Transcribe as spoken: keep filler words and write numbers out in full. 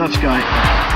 That's Sky.